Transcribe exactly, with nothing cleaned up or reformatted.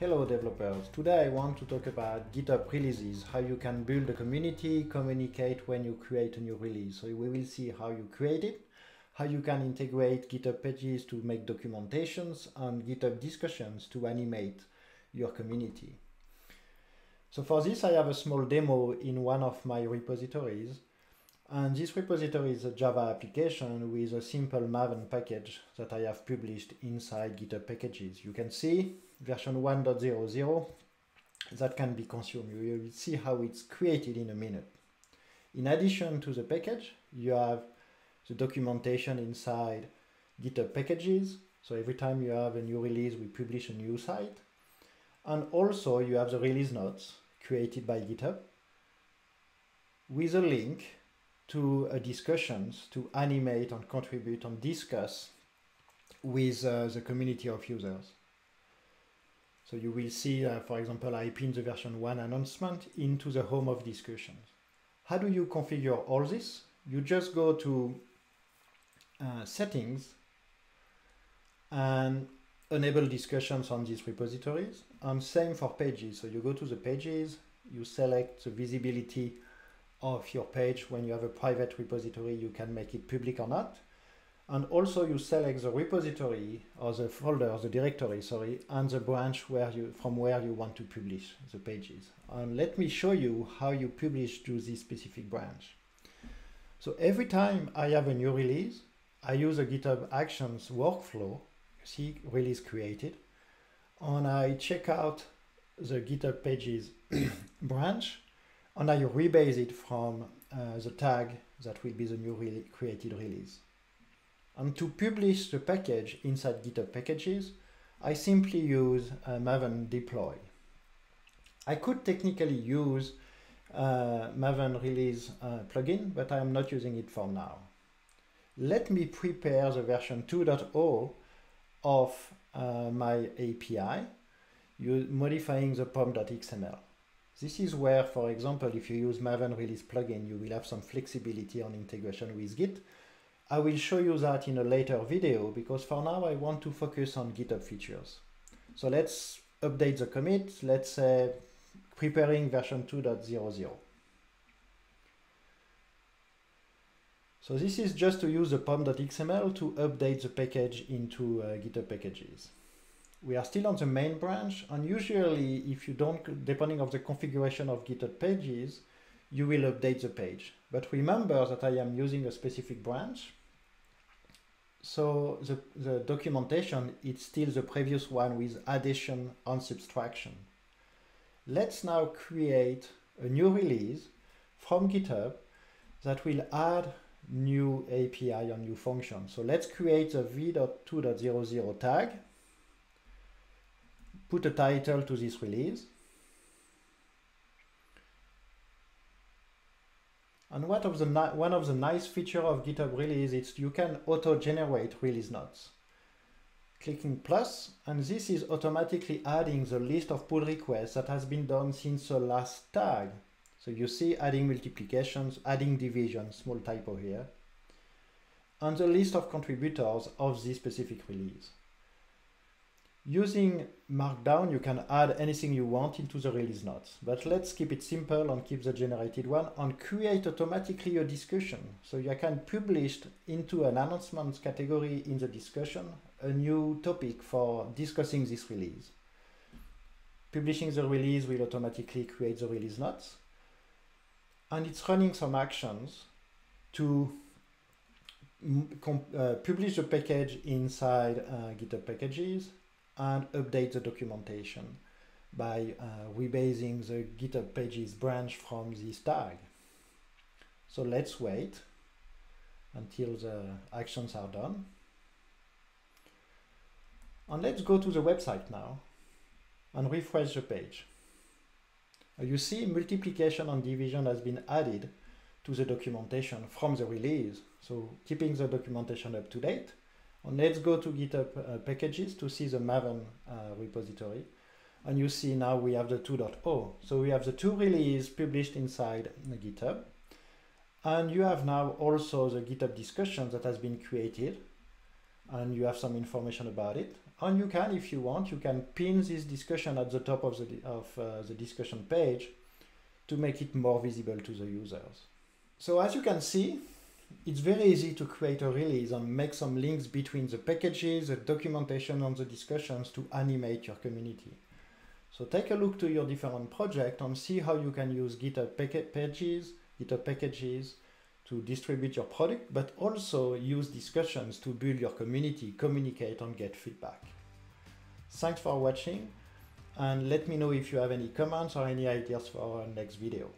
Hello developers, today I want to talk about GitHub releases, how you can build a community, communicate when you create a new release. So we will see how you create it, how you can integrate GitHub Pages to make documentations, and GitHub Discussions to animate your community. So for this I have a small demo in one of my repositories, and this repository is a Java application with a simple Maven package that I have published inside GitHub Packages. You can see version one point zero zero that can be consumed. You will see how it's created in a minute. In addition to the package, you have the documentation inside GitHub Packages. So every time you have a new release, we publish a new site. And also you have the release notes created by GitHub with a link to uh, discussions to animate and contribute and discuss with uh, the community of users. So you will see, uh, for example, I pinned the version one announcement into the home of discussions. How do you configure all this? You just go to uh, settings and enable discussions on these repositories, and same for pages. So you go to the pages, you select the visibility of your page. When you have a private repository, you can make it public or not. And also you select the repository or the folder, the directory, sorry, and the branch where you, from where you want to publish the pages. And let me show you how you publish to this specific branch. So every time I have a new release, I use a GitHub Actions workflow, you see release created, and I check out the GitHub Pages branch, and I rebase it from uh, the tag that will be the new re- created release. And to publish the package inside GitHub Packages, I simply use uh, Maven deploy. I could technically use uh, Maven release uh, plugin, but I am not using it for now. Let me prepare the version two point zero of uh, my A P I, modifying the pom dot X M L. This is where, for example, if you use Maven release plugin, you will have some flexibility on integration with Git. I will show you that in a later video, because for now I want to focus on GitHub features. So let's update the commit. Let's say preparing version two point zero zero. So this is just to use the pom dot X M L to update the package into uh, GitHub Packages. We are still on the main branch, and usually if you don't, depending on the configuration of GitHub Pages, you will update the page. But remember that I am using a specific branch, so the, the documentation is still the previous one with addition and subtraction. Let's now create a new release from GitHub that will add new A P I and new function. So let's create a v dot two point zero zero tag. Put a title to this release. And what of the one of the nice feature of GitHub release is you can auto-generate release notes. Clicking plus, and this is automatically adding the list of pull requests that has been done since the last tag. So you see adding multiplications, adding divisions, small typo here, and the list of contributors of this specific release. Using Markdown, you can add anything you want into the release notes, but let's keep it simple and keep the generated one and create automatically a discussion. So you can publish into an announcements category in the discussion a new topic for discussing this release. Publishing the release will automatically create the release notes, and it's running some actions to uh, publish the package inside uh, GitHub Packages and update the documentation by uh, rebasing the GitHub Pages branch from this tag. So let's wait until the actions are done. And let's go to the website now and refresh the page. You see multiplication and division has been added to the documentation from the release. So keeping the documentation up to date. And let's go to GitHub uh, Packages to see the Maven uh, repository. And you see now we have the two point zero. So we have the two releases published inside the GitHub. And you have now also the GitHub discussion that has been created. And you have some information about it. And you can, if you want, you can pin this discussion at the top of the, of, uh, the discussion page to make it more visible to the users. So as you can see, it's very easy to create a release and make some links between the packages, the documentation and the discussions to animate your community. So take a look to your different project and see how you can use GitHub Pages, GitHub Packages to distribute your product, but also use discussions to build your community, communicate and get feedback. Thanks for watching, and let me know if you have any comments or any ideas for our next video.